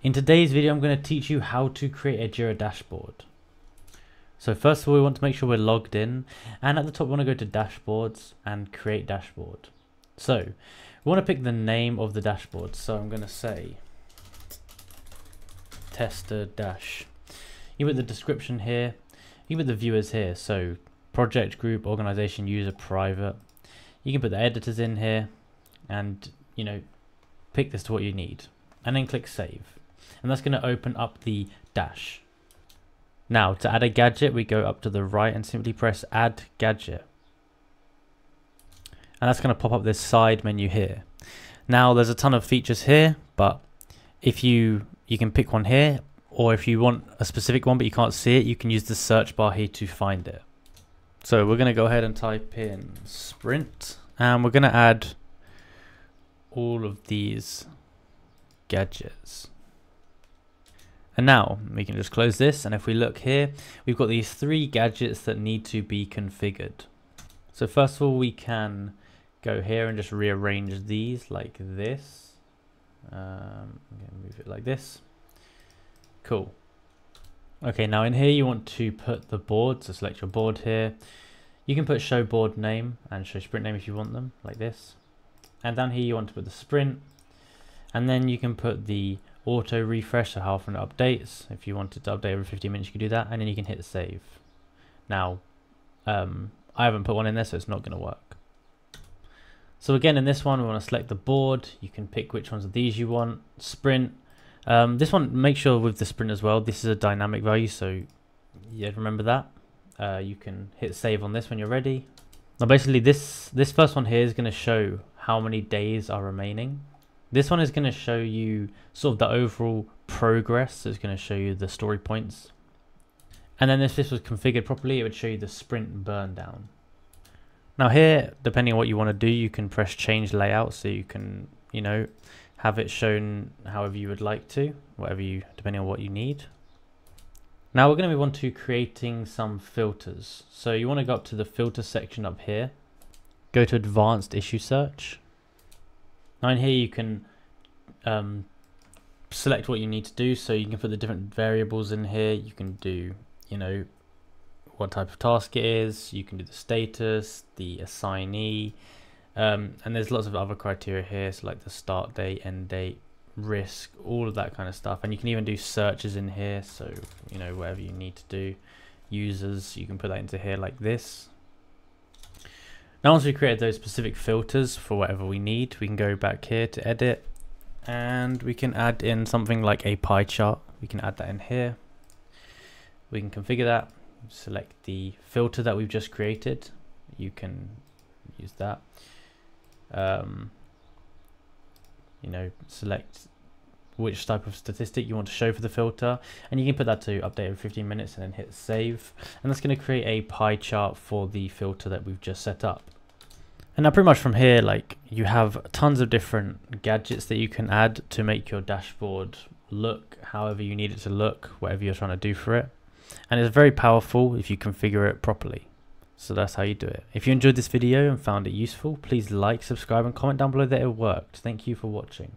In today's video, I'm going to teach you how to create a Jira dashboard. So first of all, we want to make sure we're logged in, and at the top we want to go to dashboards and create dashboard. So we want to pick the name of the dashboard. So I'm going to say tester dash. You put the description here, you put the viewers here. So project, group, organization, user, private. You can put the editors in here and, you know, pick this to what you need and then click save. And that's going to open up the dash. Now to add a gadget, we go up to the right and simply press add gadget. And that's going to pop up this side menu here. Now there's a ton of features here, but if you can pick one here, or if you want a specific one but you can't see it, you can use the search bar here to find it. So we're going to go ahead and type in sprint, and we're going to add all of these gadgets. And now we can just close this, and if we look here, we've got these three gadgets that need to be configured. So first of all, we can go here and just rearrange these like this. I'm going to move it like this. Cool. Okay, now in here you want to put the board, so select your board here. You can put show board name and show sprint name if you want them, like this. And down here you want to put the sprint, and then you can put the auto refresh, so how often it updates. If you wanted to update every 15 minutes, you can do that, and then you can hit save. Now, I haven't put one in there, so it's not going to work. So again, in this one, we want to select the board. You can pick which ones of these you want. Sprint. This one, make sure with the sprint as well, this is a dynamic value, so yeah, remember that. You can hit save on this when you're ready. Now basically, this first one here is going to show how many days are remaining. This one is going to show you sort of the overall progress, so it's going to show you the story points. And then if this was configured properly, it would show you the sprint burn down. Now here, depending on what you want to do, you can press change layout, so you can, you know, have it shown however you would like to, whatever you, depending on what you need. Now we're going to move on to creating some filters. So you want to go up to the filter section up here, go to advanced issue search. Now in here you can select what you need to do, so you can put the different variables in here. You can do, you know, what type of task it is, you can do the status, the assignee, and there's lots of other criteria here, so like the start date, end date, risk, all of that kind of stuff. And you can even do searches in here, so, you know, whatever you need to do. Users, you can put that into here like this. Now once we created those specific filters for whatever we need, we can go back here to edit, and we can add in something like a pie chart. We can add that in here. We can configure that, select the filter that we've just created. You can use that. You know, select which type of statistic you want to show for the filter, and you can put that to update every 15 minutes and then hit save, and that's going to create a pie chart for the filter that we've just set up. And now pretty much from here, like, you have tons of different gadgets that you can add to make your dashboard look however you need it to look, whatever you're trying to do for it, and it's very powerful if you configure it properly. So that's how you do it. If you enjoyed this video and found it useful, please like, subscribe, and comment down below that it worked. Thank you for watching.